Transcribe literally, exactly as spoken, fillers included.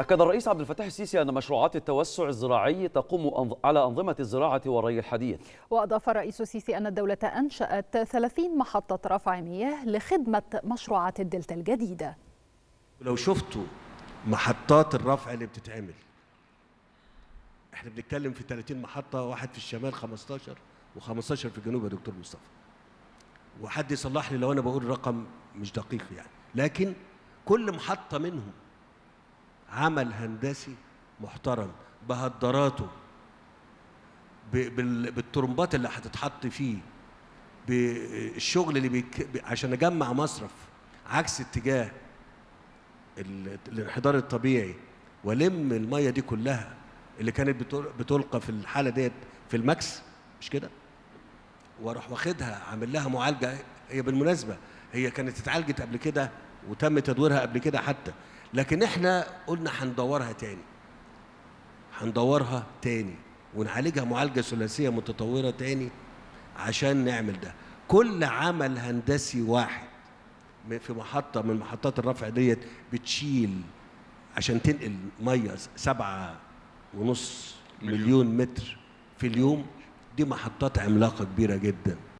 أكد الرئيس عبد الفتاح السيسي أن مشروعات التوسع الزراعي تقوم على أنظمة الزراعة والري الحديث. وأضاف الرئيس السيسي أن الدولة أنشأت ثلاثين محطة رفع مياه لخدمة مشروعات الدلتا الجديدة. لو شفتوا محطات الرفع اللي بتتعمل، احنا بنتكلم في ثلاثين محطة، واحد في الشمال خمستاشر وخمستاشر في الجنوب يا دكتور مصطفى. وحد يصلح لي لو أنا بقول رقم مش دقيق يعني، لكن كل محطة منهم عمل هندسي محترم بهدراته، بالطرمبات اللي هتتحط فيه، بالشغل اللي بيك... عشان اجمع مصرف عكس اتجاه الانحدار الطبيعي، والم الميه دي كلها اللي كانت بتلقى في الحاله ديت في المكس مش كده، واروح واخدها عامل لها معالجه. هي بالمناسبه هي كانت اتعالجت قبل كده وتم تدويرها قبل كده حتى، لكن احنا قلنا هندورها تاني هندورها تاني ونعالجها معالجه ثلاثيه متطوره تاني عشان نعمل ده. كل عمل هندسي واحد في محطه من محطات الرفع ديت بتشيل عشان تنقل ميه سبعه ونص مليون متر في اليوم. دي محطات عملاقه كبيره جدا.